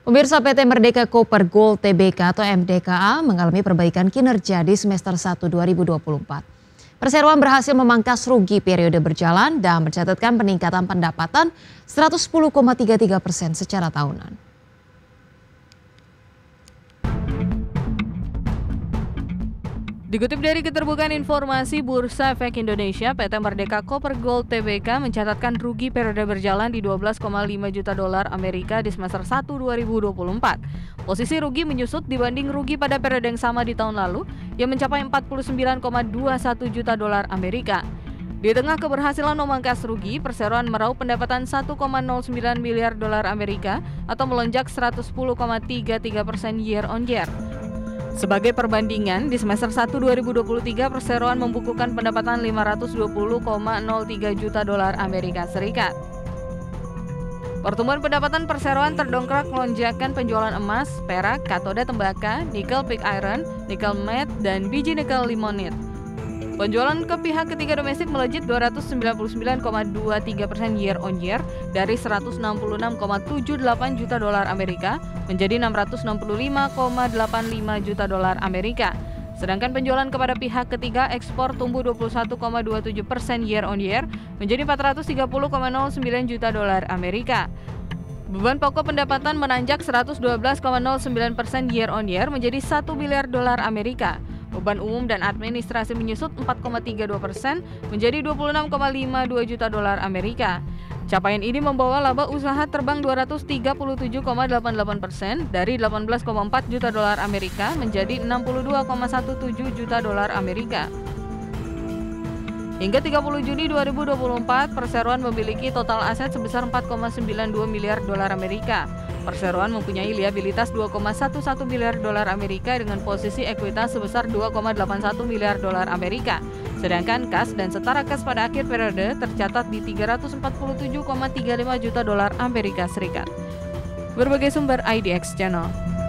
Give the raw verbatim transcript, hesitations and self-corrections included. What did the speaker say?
Pemirsa, P T Merdeka Copper Gold T B K atau M D K A mengalami perbaikan kinerja di semester satu dua ribu dua puluh empat. Perseroan berhasil memangkas rugi periode berjalan dan mencatatkan peningkatan pendapatan seratus sepuluh koma tiga tiga persen secara tahunan. Dikutip dari keterbukaan informasi Bursa Efek Indonesia, P T Merdeka Copper Gold T B K mencatatkan rugi periode berjalan di dua belas koma lima juta dolar Amerika di semester satu dua ribu dua puluh empat. Posisi rugi menyusut dibanding rugi pada periode yang sama di tahun lalu yang mencapai empat puluh sembilan koma dua satu juta dolar Amerika. Di tengah keberhasilan memangkas rugi, perseroan meraup pendapatan satu koma nol sembilan miliar dolar Amerika atau melonjak seratus sepuluh koma tiga tiga persen year on year. Sebagai perbandingan, di semester satu dua ribu dua puluh tiga perseroan membukukan pendapatan lima ratus dua puluh koma nol tiga juta dolar Amerika Serikat. Pertumbuhan pendapatan perseroan terdongkrak lonjakan penjualan emas, perak, katoda tembaka, nikel pig iron, nikel matte, dan biji nikel limonit. Penjualan ke pihak ketiga domestik melejit dua ratus sembilan puluh sembilan koma dua tiga persen year on year dari seratus enam puluh enam koma tujuh delapan juta dolar Amerika menjadi enam ratus enam puluh lima koma delapan lima juta dolar Amerika. Sedangkan penjualan kepada pihak ketiga ekspor tumbuh dua puluh satu koma dua tujuh persen year on year menjadi empat ratus tiga puluh koma nol sembilan juta dolar Amerika. Beban pokok pendapatan menanjak seratus dua belas koma nol sembilan persen year on year menjadi satu miliar dolar Amerika. Beban umum dan administrasi menyusut empat koma tiga dua persen menjadi dua puluh enam koma lima dua juta dolar Amerika. Capaian ini membawa laba usaha terbang dua ratus tiga puluh tujuh koma delapan delapan persen dari delapan belas koma empat juta dolar Amerika menjadi enam puluh dua koma satu tujuh juta dolar Amerika. Hingga tiga puluh Juni dua ribu dua puluh empat, perseroan memiliki total aset sebesar empat koma sembilan dua miliar dolar Amerika. Perseroan mempunyai liabilitas dua koma satu satu miliar dolar Amerika dengan posisi ekuitas sebesar dua koma delapan satu miliar dolar Amerika. Sedangkan kas dan setara kas pada akhir periode tercatat di tiga ratus empat puluh tujuh koma tiga lima juta dolar Amerika Serikat. Berbagai sumber I D X Channel.